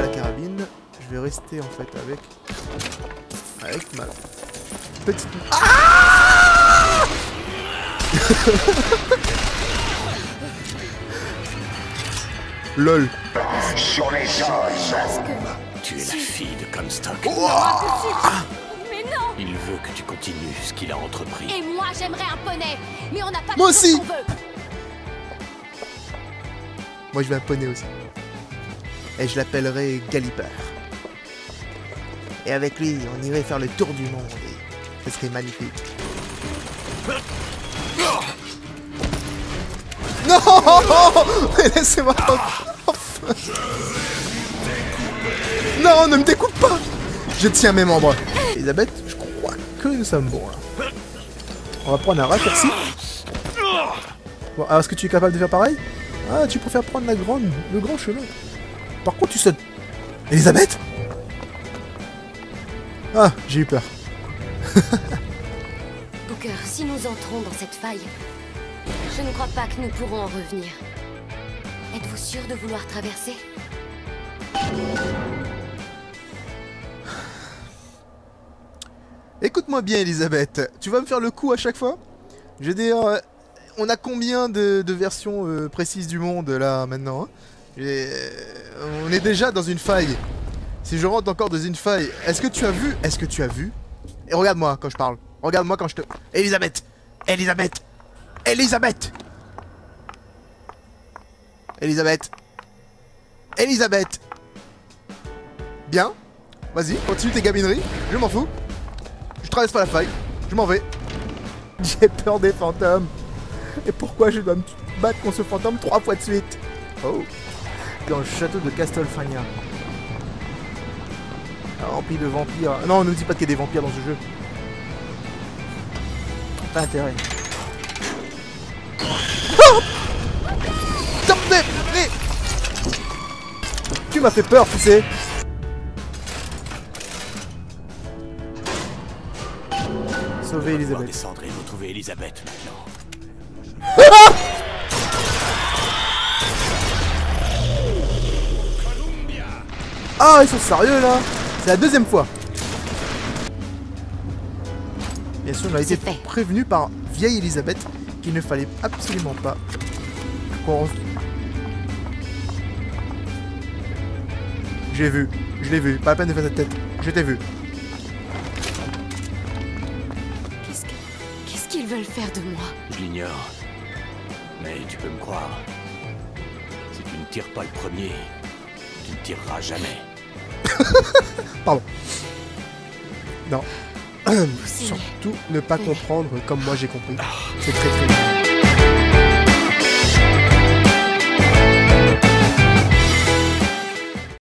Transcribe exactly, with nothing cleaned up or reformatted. pas la carabine. Je vais rester en fait avec avec ma petite. Ah Lol. Sur les os. Tu es la fille de Comstock. Oh ah. Mais non. Il veut que tu continues ce qu'il a entrepris. Et moi j'aimerais un poney, mais on n'a pas. Moi aussi. Moi je vais un poney aussi. Et je l'appellerai Galiper. Et avec lui, on irait faire le tour du monde. Et ce serait magnifique. Non, laissez-moi. Non, ne me découpe pas. Je tiens mes membres. Elisabeth, je crois que nous sommes bons là. On va prendre un raccourci. Bon, alors est-ce que tu es capable de faire pareil? Ah, tu préfères prendre la grande, le grand chemin. Par contre, tu sautes. Elisabeth? Ah, j'ai eu peur. Booker, si nous entrons dans cette faille, je ne crois pas que nous pourrons en revenir. Êtes-vous sûr de vouloir traverser? Écoute-moi bien, Elisabeth. Tu vas me faire le coup à chaque fois? Je veux dire, on a combien de, de versions euh, précises du monde là maintenant hein? Et euh, on est déjà dans une faille. Si je rentre encore dans une faille, est-ce que tu as vu? Est-ce que tu as vu? Et regarde-moi quand je parle. Regarde-moi quand je te... Elisabeth! Elisabeth! Elisabeth! Elisabeth! Elisabeth! Bien. Vas-y, continue tes gabineries. Je m'en fous. Je traverse pas la faille. Je m'en vais. J'ai peur des fantômes. Et pourquoi je dois me battre contre ce fantôme trois fois de suite? Oh! Dans le château de Castolfania. Rempli de vampires. Non, on ne dit pas qu'il y a des vampires dans ce jeu. Pas intérêt. Oh non, mais, mais... Tu m'as fait peur, tu sais. Sauver Elisabeth. Descendre et retrouver Elisabeth maintenant. Ah Ah, ils sont sérieux là? C'est la deuxième fois. Bien sûr, on a été prévenu par vieille Elisabeth qu'il ne fallait absolument pas qu'on... J'ai vu, je l'ai vu, pas la peine de faire cette tête, je t'ai vu. Qu'est-ce que... Qu'est-ce qu'ils veulent faire de moi? Je l'ignore, mais tu peux me croire. Si tu ne tires pas le premier, tu ne tireras jamais. Pardon. Non. Surtout ne pas comprendre comme moi j'ai compris. C'est très très bien.